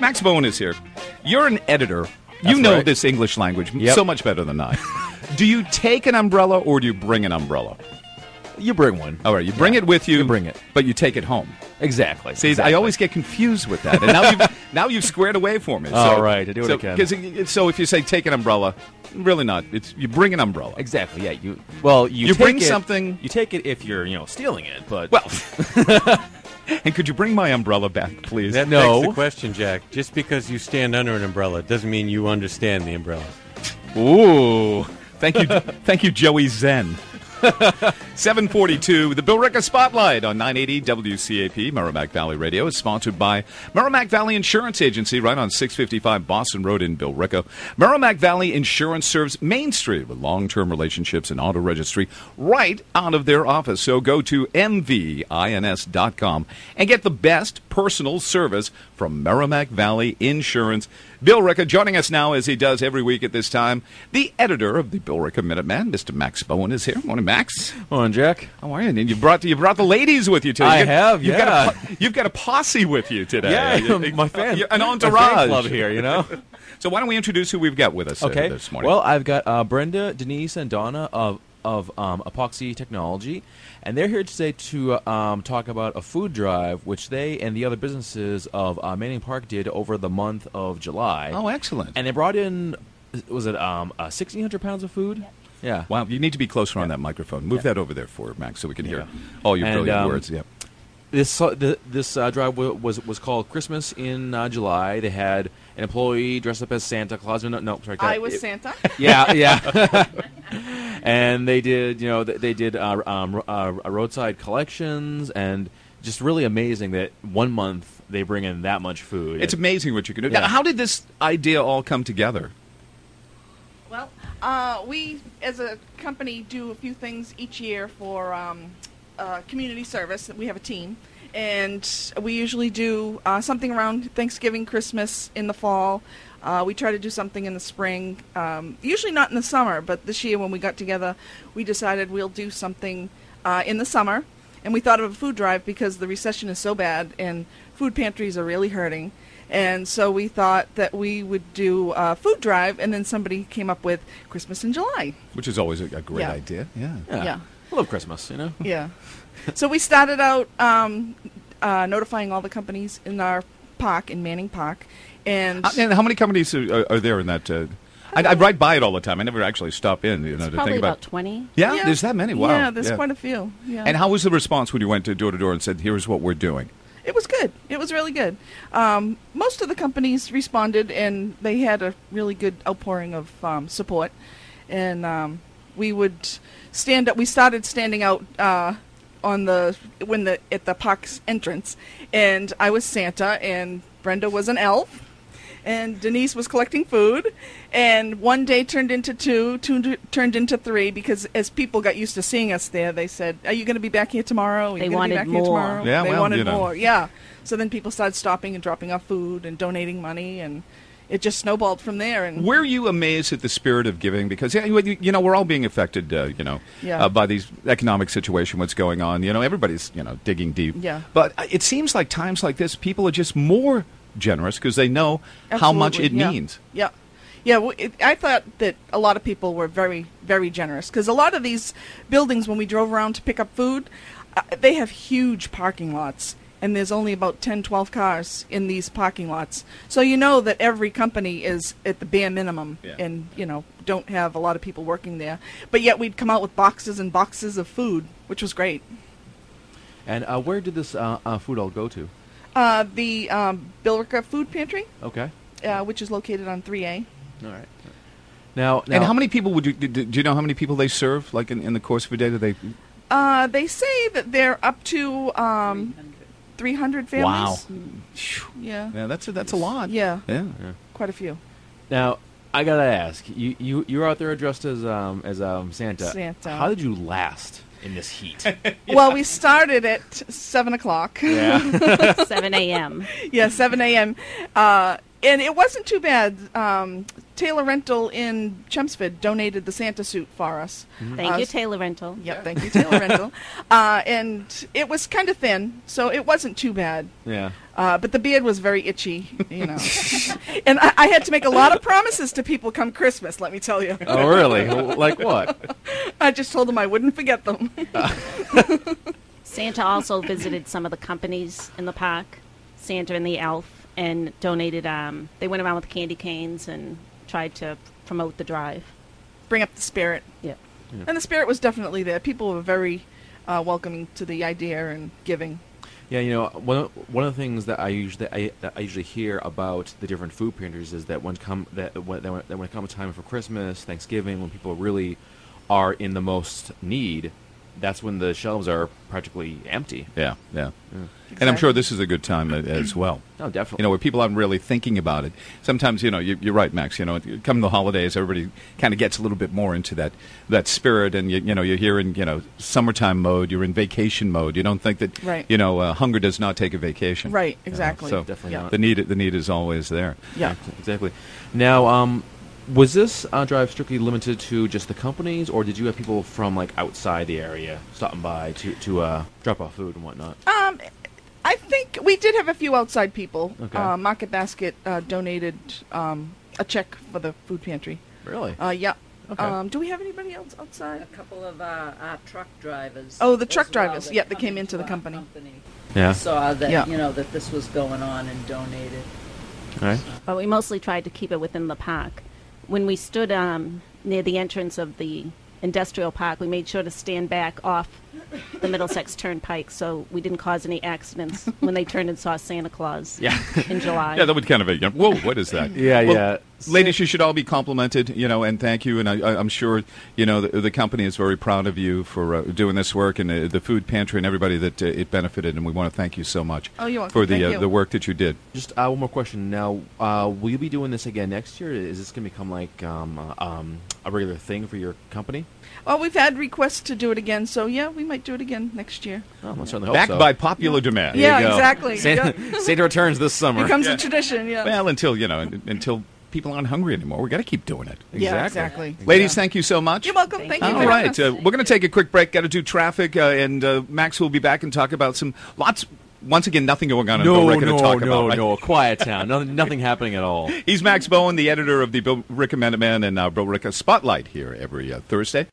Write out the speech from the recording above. Max Bowen is here. You're an editor. That's you know right. This English language so much better than I. Do you take an umbrella or do you bring an umbrella? You bring one. All right, you bring it with you. You bring it. But you take it home. Exactly. See, exactly. I always get confused with that. And now you've squared away for me. So, all right, I do what I can. So if you say take an umbrella, really not. It's you bring an umbrella. Exactly. Yeah. You take bring it, something. You take it if you're stealing it. But and could you bring my umbrella back, please? That begs the question, Jack. Just because you stand under an umbrella doesn't mean you understand the umbrella. Ooh. Thank you, Joey Zen. 7:42, the Billerica Spotlight on 980 WCAP. Merrimack Valley Radio is sponsored by Merrimack Valley Insurance Agency, right on 655 Boston Road in Billerica. Merrimack Valley Insurance serves Main Street with long-term relationships and auto registry right out of their office. So go to mvins.com and get the best personal service from Merrimack Valley Insurance. Billerica joining us now, as he does every week at this time, the editor of the Billerica Minuteman, Mr. Max Bowen, is here. Morning, Max. Morning, Jack. How are you? And you brought the ladies with you today. You've got a posse with you today. Yeah, my fans. An entourage club here, you know. So why don't we introduce who we've got with us this morning? Well, I've got Brenda, Denise, and Donna of Epoxy Technology, and they're here today to talk about a food drive which they and the other businesses of Manning Park did over the month of July. Oh, excellent. And they brought in, was it 1,600 pounds of food? Yep. Yeah. Wow, you need to be closer on that microphone. Move that over there for Max so we can hear all your brilliant words. Yep. This drive was called Christmas in July. They had an employee dressed up as Santa Claus. I was Santa. Yeah. And they did, they did roadside collections, and just really amazing that one month they bring in that much food. It's amazing what you can do. Yeah. Now, how did this idea all come together? Well, we as a company do a few things each year for community service. We have a team, and we usually do something around Thanksgiving, Christmas, in the fall. We try to do something in the spring, usually not in the summer, but this year when we got together, we decided we'll do something in the summer, and we thought of a food drive because the recession is so bad and food pantries are really hurting. And so we thought that we would do a food drive, and then somebody came up with Christmas in July. Which is always a great idea. Yeah. I love Christmas, you know? Yeah. So we started out notifying all the companies in our park, in Manning Park. And how many companies are there in that? I ride by it all the time. I never actually stop in. It's probably about 20. Yeah, there's that many. Wow. Yeah, there's quite a few. Yeah. And how was the response when you went to door-to-door and said, here's what we're doing? It was good. It was really good. Most of the companies responded, and they had a really good outpouring of support. And we would stand up. We started standing out at the park's entrance, and I was Santa, and Brenda was an elf, and Denise was collecting food, and one day turned into two turned into three, because as people got used to seeing us there, they said, are you going to be back here tomorrow? They wanted more. Yeah. So then people started stopping and dropping off food and donating money, and it just snowballed from there. And were you amazed at the spirit of giving? Because, we're all being affected, by the economic situation, what's going on. You know, everybody's, digging deep. Yeah. But it seems like times like this, people are just more generous because they know how much it means. Yeah. Yeah, I thought that a lot of people were very, very generous. Because a lot of these buildings, when we drove around to pick up food, they have huge parking lots. And there's only about 10, 12 cars in these parking lots. So you know that every company is at the bare minimum and, don't have a lot of people working there. But yet we'd come out with boxes and boxes of food, which was great. And where did this food all go to? The Billerica Food Pantry. Okay. Which is located on 3A. All right. Now and how many people would you, do you know how many people they serve? Like in the course of a day, do they? They say that they're up to 300 families. Wow. Yeah. Yeah, that's a lot. Yeah. Yeah. Quite a few. Now, I got to ask, you're out there dressed as Santa. How did you last in this heat? Well, we started at 7 o'clock. Yeah. 7 a.m. Yeah, 7 a.m. And it wasn't too bad. Taylor Rental in Chemsford donated the Santa suit for us. Mm-hmm. Thank you, Taylor Rental. Yep, yeah. Thank you, Taylor Rental. And it was kind of thin, so it wasn't too bad. Yeah. But the beard was very itchy, you know. And I had to make a lot of promises to people come Christmas, let me tell you. Oh, really? Like what? I just told them I wouldn't forget them. Santa also visited some of the companies in the park, Santa and the Elf, and donated, they went around with candy canes and tried to promote the drive. Bring up the spirit. Yeah. Yeah. And the spirit was definitely there. People were very welcoming to the idea and giving. Yeah, you know, one of the things that I usually hear about the different food pantries is that when it comes time for Christmas, Thanksgiving, when people really are in the most need, that's when the shelves are practically empty. Yeah, yeah. Exactly. And I'm sure this is a good time as well. Oh, definitely. You know, where people aren't really thinking about it. Sometimes, you know, you're right, Max. You know, come the holidays, everybody kind of gets a little bit more into that spirit. And, you know, you're here in, you know, summertime mode. You're in vacation mode. You don't think that, right. You know, hunger does not take a vacation. Right, exactly. You know? So definitely not. The need is always there. Yeah. Exactly. Now, was this drive strictly limited to just the companies, or did you have people from, like, outside the area stopping by to drop off food and whatnot? I think we did have a few outside people. Okay. Market Basket donated a check for the food pantry. Really? Yeah. Okay. Do we have anybody else outside? A couple of our truck drivers. Oh, the truck drivers. Well, yeah, they came into the company. Yeah. Saw that, yeah. You know, that this was going on and donated. All right. Well, we mostly tried to keep it within the park. When we stood near the entrance of the industrial park, we made sure to stand back off the Middlesex Turnpike so we didn't cause any accidents when they turned and saw Santa Claus in July. Yeah, that would kind of be, whoa, what is that? Yeah, well, yeah. Ladies, you should all be complimented, you know, and thank you. And I'm sure, you know, the company is very proud of you for doing this work and the food pantry and everybody that it benefited. And we want to thank you so much for the work that you did. Just one more question. Now, will you be doing this again next year? Is this going to become like a regular thing for your company? Well, we've had requests to do it again, so yeah, we might do it again next year. Oh, I certainly hope so. Backed by popular demand. There you go. Exactly. Santa returns this summer. Becomes a tradition. Yeah. Well, until you know, until. People aren't hungry anymore. We've got to keep doing it. Exactly. Yeah, exactly. Ladies, thank you so much. You're welcome. Thank you. All right. We're going to take a quick break. Got to do traffic, and Max will be back and talk about some lots. Once again, nothing going on in Billerica to talk about. No, a quiet town. Nothing happening at all. He's Max Bowen, the editor of the Billerica Minuteman and Billerica Spotlight here every Thursday.